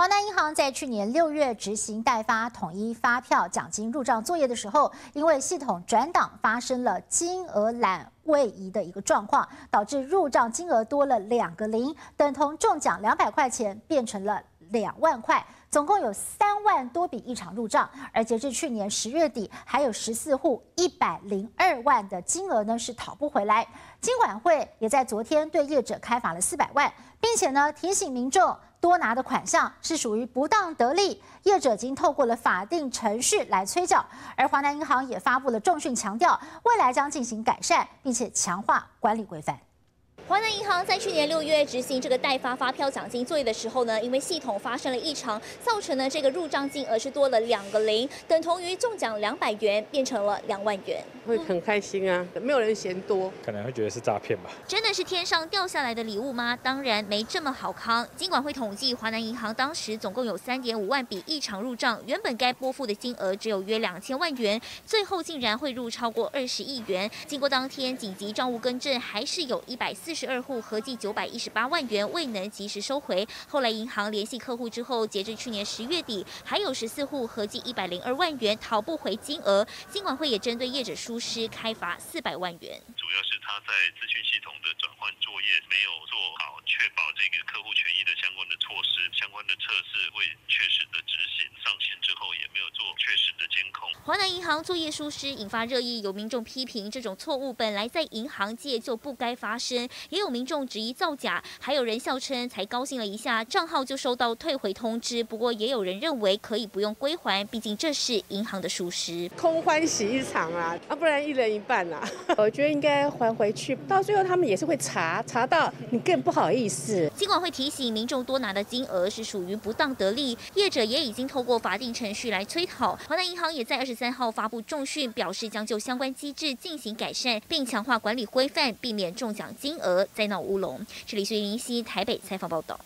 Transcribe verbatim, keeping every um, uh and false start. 华南银行在去年六月执行代发统一发票奖金入账作业的时候，因为系统转档发生了金额栏位移的一个状况，导致入账金额多了两个零，等同中奖两百块钱变成了两万块，总共有三万多笔异常入账，而截至去年十月底，还有十四户一百零二万的金额呢是讨不回来。金管会也在昨天对业者开罚了四百万，并且呢提醒民众多拿的款项是属于不当得利，业者已经透过了法定程序来催缴。而华南银行也发布了重讯，强调未来将进行改善，并且强化管理规范。 华南银行在去年六月执行这个代发发票奖金作业的时候呢，因为系统发生了异常，造成了这个入账金额是多了两个零，等同于中奖两百元变成了两万元。会很开心啊，没有人嫌多，可能会觉得是诈骗吧？真的是天上掉下来的礼物吗？当然没这么好康。金管会统计，华南银行当时总共有三点五万笔异常入账，原本该拨付的金额只有约两千万元，最后竟然汇入超过二十亿元。经过当天紧急账务更正，还是有一百四十。 十二户合计九百一十八万元未能及时收回，后来银行联系客户之后，截至去年十月底，还有十四户合计一百零二万元讨不回金额。金管会也针对业者疏失开罚四百万元。主要是他在资讯系统的转换作业没有做好，确保这个客户权益的相关的措施、相关的测试会确实的执行，上线之后也没有做确实的监控。华南银行作业疏失引发热议，有民众批评这种错误本来在银行界就不该发生。 也有民众质疑造假，还有人笑称才高兴了一下，账号就收到退回通知。不过也有人认为可以不用归还，毕竟这是银行的疏失。空欢喜一场啊，啊不然一人一半啊。我觉得应该还回去，到最后他们也是会查，查到你更不好意思。金管会提醒民众多拿的金额是属于不当得利，业者也已经透过法定程序来催讨。华南银行也在二十三号发布重讯，表示将就相关机制进行改善，并强化管理规范，避免中奖金额 再闹乌龙。这里是云溪台北采访报道。